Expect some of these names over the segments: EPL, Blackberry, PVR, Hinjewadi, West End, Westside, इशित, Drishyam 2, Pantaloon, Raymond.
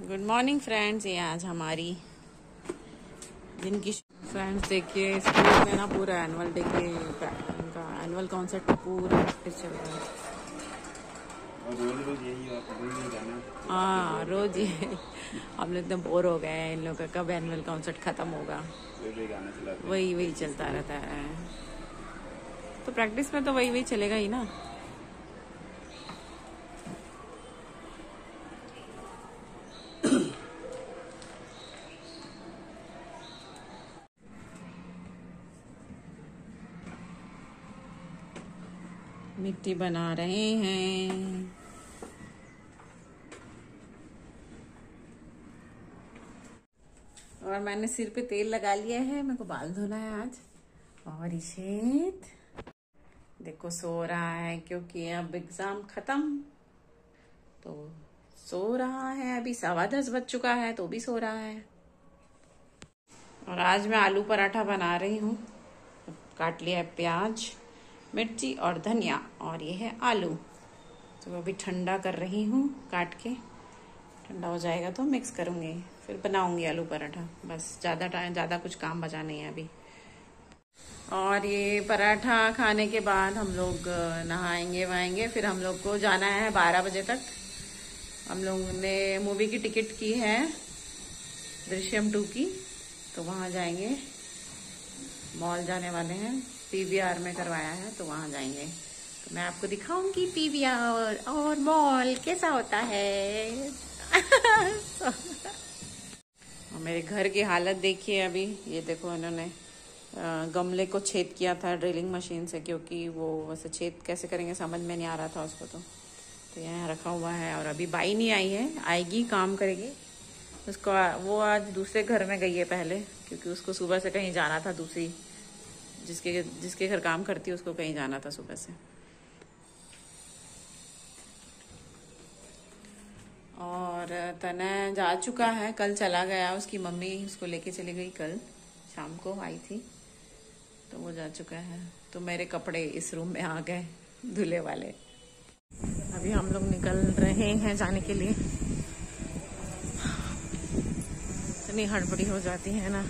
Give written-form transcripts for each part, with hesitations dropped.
Good morning friends, ये आज हमारी दिन की फ्रेंड्स देखिए स्कूल में ना पूरा एनुअल डे के उनका एनुअल कॉन्सर्ट पूरा चल रहा है। हाँ रोज ये हम लोग एकदम बोर हो गए। इन लोगों का कब एनुअल कॉन्सर्ट खत्म होगा, वही चलता रहता है। तो प्रैक्टिस में तो वही चलेगा ही ना। मिट्टी बना रहे हैं। और मैंने सिर पे तेल लगा लिया है, मेरे को बाल धोना है आज। और इशेत देखो सो रहा है क्योंकि अब एग्जाम खत्म, तो सो रहा है। अभी 10:15 बज चुका है तो भी सो रहा है। और आज मैं आलू पराठा बना रही हूँ। काट लिया है प्याज, मिर्ची और धनिया, और ये है आलू। तो अभी ठंडा कर रही हूँ, काट के ठंडा हो जाएगा तो मिक्स करूँगी, फिर बनाऊँगी आलू पराठा। बस ज़्यादा कुछ काम बचा नहीं है अभी। और ये पराठा खाने के बाद हम लोग नहाएंगे वहाएंगे, फिर हम लोग को जाना है 12 बजे तक। हम लोग ने मूवी की टिकट की है दृश्यम 2 की, तो वहाँ जाएंगे। मॉल जाने वाले हैं, PVR में करवाया है तो वहाँ जाएंगे। तो मैं आपको दिखाऊंगी PVR और मॉल कैसा होता है। और मेरे घर की हालत देखिए अभी। ये देखो इन्होंने गमले को छेद किया था ड्रिलिंग मशीन से, क्योंकि वो वैसे छेद कैसे करेंगे समझ में नहीं आ रहा था उसको। तो यहाँ रखा हुआ है। और अभी बाई नहीं आई है, आएगी काम करेगी। उसको वो आज दूसरे घर में गई है पहले, क्योंकि उसको सुबह से कहीं जाना था। दूसरी जिसके घर काम करती है उसको कहीं जाना था सुबह से। और तना जा चुका है, कल चला गया। उसकी मम्मी उसको लेके चली गई, कल शाम को आई थी, तो वो जा चुका है। तो मेरे कपड़े इस रूम में आ गए धुले वाले। अभी हम लोग निकल रहे हैं जाने के लिए। इतनी हड़बड़ी हो जाती है ना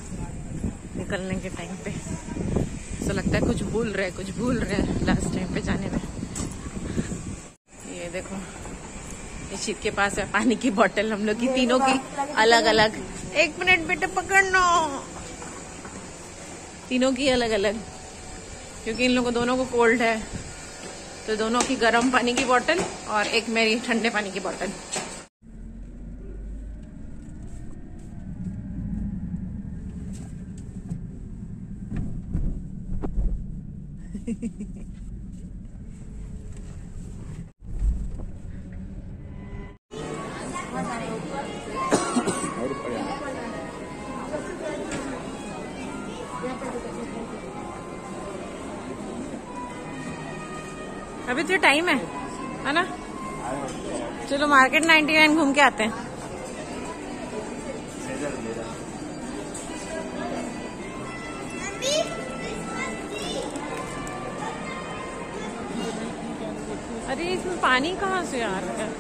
निकलने के टाइम पे, ऐसा लगता है कुछ भूल रहे हैं लास्ट टाइम पे जाने में। ये देखो इशित के पास है पानी की बोतल, हम लोग की तीनों की अलग-अलग। एक मिनट बेटा पकड़ना, तीनों की अलग-अलग, क्योंकि इन लोगों दोनों को कोल्ड है। तो दोनों की गर्म पानी की बोतल और एक मेरी ठंडे पानी की बोतल। अभी तो टाइम है ना। चलो मार्केट 99 घूम के आते हैं। अरे इसमें पानी कहाँ से आ रहा है?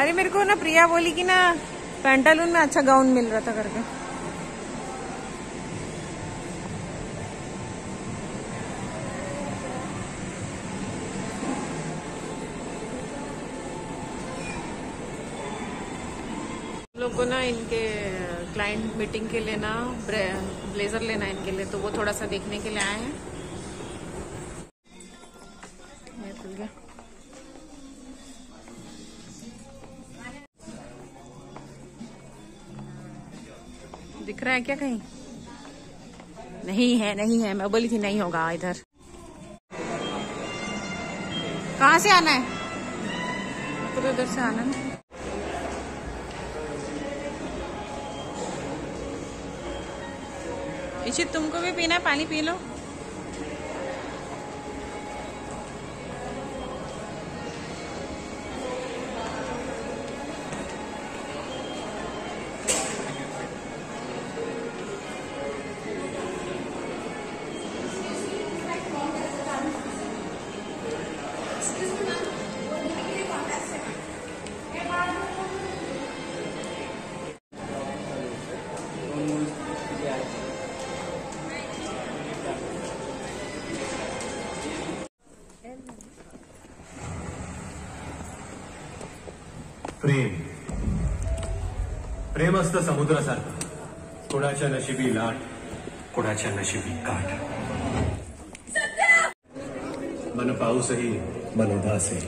अरे मेरे को ना प्रिया बोली कि ना पैंटालून में अच्छा गाउन मिल रहा था करके। लोगों को ना इनके क्लाइंट मीटिंग के लिए ना ब्लेजर लेना है इनके लिए, तो वो थोड़ा सा देखने के लिए आए हैं। दिख रहा है क्या कहीं? नहीं है, नहीं है, मैं बोली थी नहीं होगा इधर। कहाँ से आना है? पूरे उधर से आना है। इच्छित तुमको भी पीना है? पानी पी लो। प्रेम प्रेमस्त समुद्रासारखं, कोणाच्या नशिबी लाट, कोणाच्या नशिबी काठ। मन पाऊसही मन उदासही।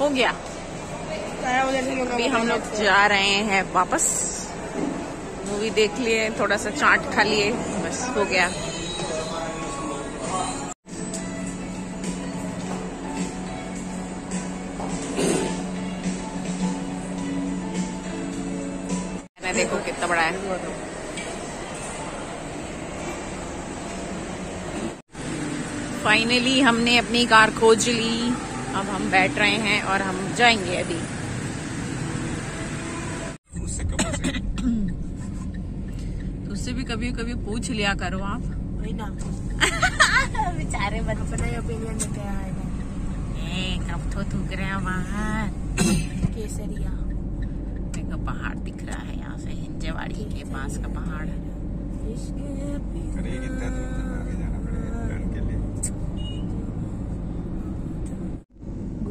हो गया, अभी हम लोग जा रहे हैं वापस। मूवी देख लिए, थोड़ा सा चाट खा लिए, बस हो गया। देखो कितना बड़ा है। फाइनली हमने अपनी कार खोज ली, अब हम बैठ रहे हैं और हम जाएंगे अभी। उससे भी कभी कभी पूछ लिया करो आप। वही ना बेचारे बच्चे ओपिनियन देते हैं। कब तो थूक रहे हैं वहाँ केसरिया। देखो पहाड़ दिख रहा है यहाँ से, हिंजेवाड़ी के पास का पहाड़ है।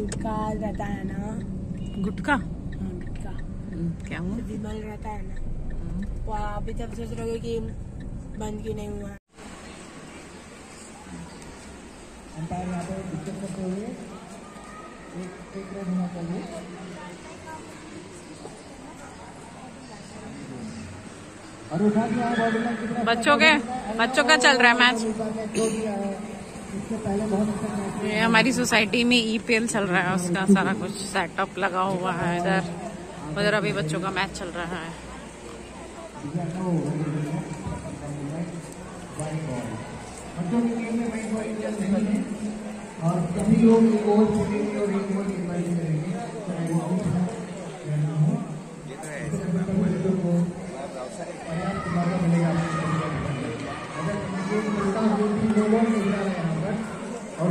गुटका रहता है ना, गुटका गुटका क्या हुआ? विमल रहता है ना, वो अभी तक सोच रहे हो कि बंद क्यों नहीं हुआ। बच्चों का चल रहा है मैच। ये हमारी सोसाइटी में EPL चल रहा है, उसका सारा कुछ सेटअप लगा हुआ है इधर उधर। अभी बच्चों का मैच चल रहा है। और सभी लोग और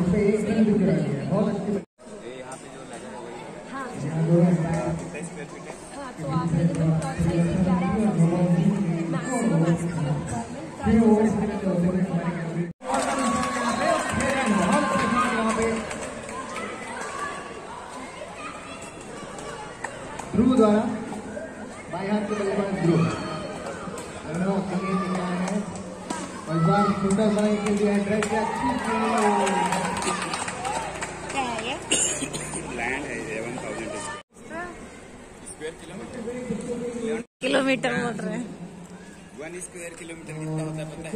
पे दिख रहा है बहुत अच्छी। यहाँ पे जो लगा हो गई, हां तो आप ध्रुव द्वारा बाएं हाथ के बल्लेबाज ध्रुव छोटा भाई के लिए ड्राइव किया। क्या है ये? लैंड है 11,000 किलोमीटर बोल रहे हैं। 1 स्क्वायर किलोमीटर कितना होता है पता है?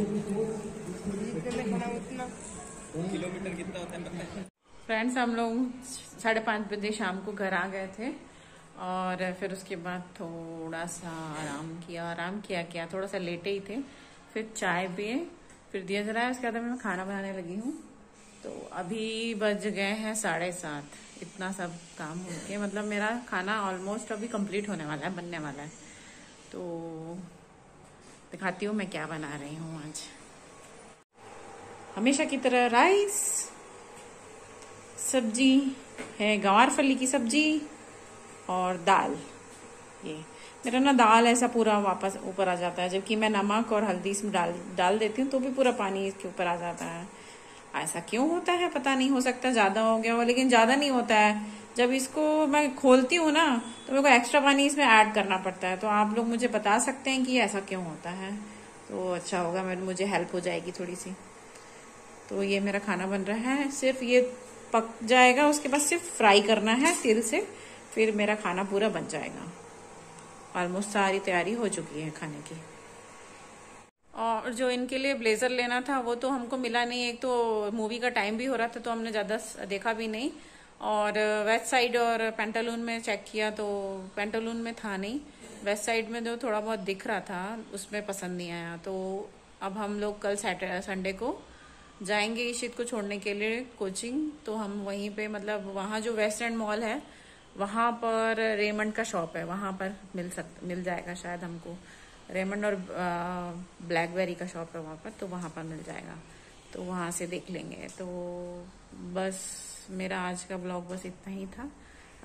किलोमीटर कितना होता है पता है? फ्रेंड्स, हम लोग 5:30 बजे शाम को घर आ गए थे और फिर उसके बाद थोड़ा सा आराम किया। थोड़ा सा लेटे ही थे, फिर चाय पिए, फिर दिया जलाया। उसके बाद मैं खाना बनाने लगी हूँ। तो अभी बज गए हैं 7:30। इतना सब काम हो के मतलब मेरा खाना ऑलमोस्ट अभी कंप्लीट होने वाला है, बनने वाला है। तो दिखाती हूँ मैं क्या बना रही हूँ आज। हमेशा की तरह राइस, सब्जी है गंवार फली की सब्जी और दाल। ये मेरा ना दाल ऐसा पूरा वापस ऊपर आ जाता है, जबकि मैं नमक और हल्दी इसमें डाल देती हूँ तो भी पूरा पानी इसके ऊपर आ जाता है। ऐसा क्यों होता है पता नहीं, हो सकता ज़्यादा हो गया हो, लेकिन ज़्यादा नहीं होता है। जब इसको मैं खोलती हूँ ना तो मेरे को एक्स्ट्रा पानी इसमें ऐड करना पड़ता है। तो आप लोग मुझे बता सकते हैं कि ऐसा क्यों होता है, तो अच्छा होगा, मेरे मुझे हेल्प हो जाएगी थोड़ी सी। तो ये मेरा खाना बन रहा है, सिर्फ ये पक जाएगा, उसके बाद सिर्फ फ्राई करना है तेल से, फिर मेरा खाना पूरा बन जाएगा। ऑलमोस्ट सारी तैयारी हो चुकी है खाने की। और जो इनके लिए ब्लेज़र लेना था वो तो हमको मिला नहीं, एक तो मूवी का टाइम भी हो रहा था तो हमने ज़्यादा देखा भी नहीं, और वेस्ट साइड और पैंटालून में चेक किया तो पैंटालून में था नहीं। वेस्ट साइड में जो थोड़ा बहुत दिख रहा था उसमें पसंद नहीं आया, तो अब हम लोग कल सैटरडे संडे को जाएंगे इशित को छोड़ने के लिए कोचिंग, तो हम वहीं पर मतलब वहाँ जो वेस्ट एंड मॉल है वहाँ पर रेमंड का शॉप है, वहाँ पर मिल जाएगा शायद हमको। रेमंड और ब्लैकबेरी का शॉप है वहाँ पर, तो वहाँ पर मिल जाएगा, तो वहाँ से देख लेंगे। तो बस मेरा आज का ब्लॉग बस इतना ही था।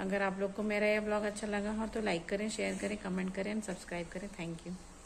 अगर आप लोग को मेरा ये ब्लॉग अच्छा लगा हो तो लाइक करें, शेयर करें, कमेंट करें, सब्सक्राइब करें। Thank you.